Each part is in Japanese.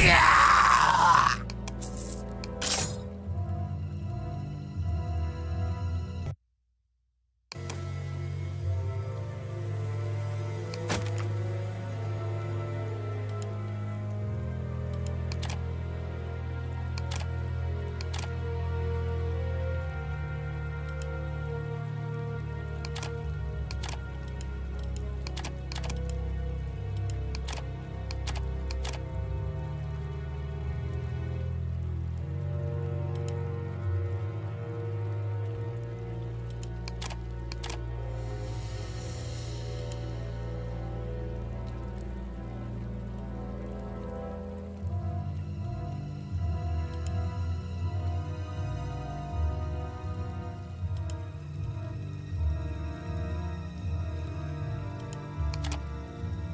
これ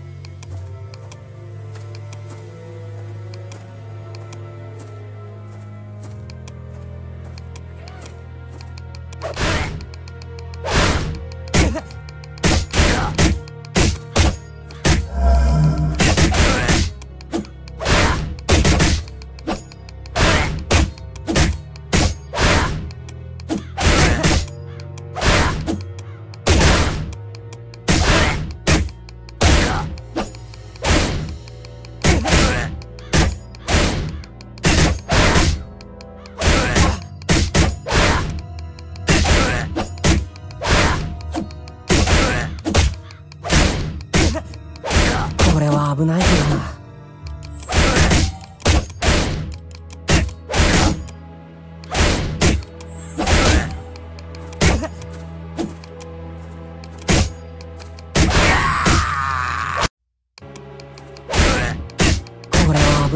は危ないけどな。これは危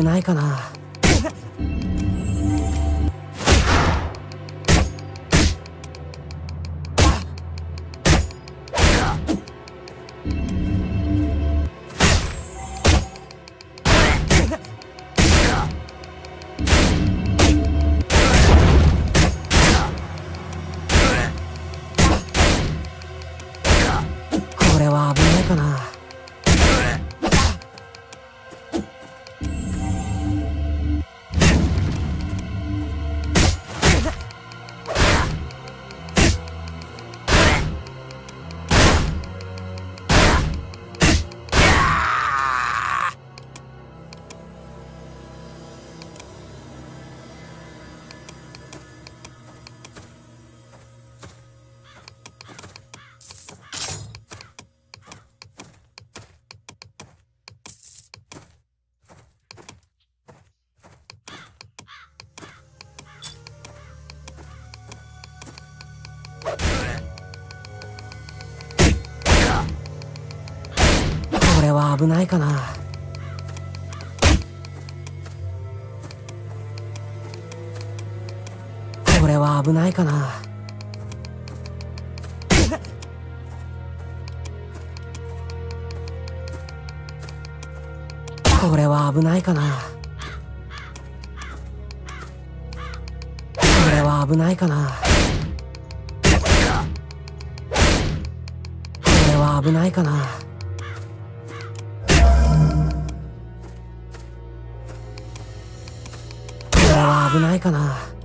ないかな。これは危ないかな。これは危ないかな。これは危ないかな。これは危ないかな。これは危ないかな。これは危ないかな。これは危ないかな。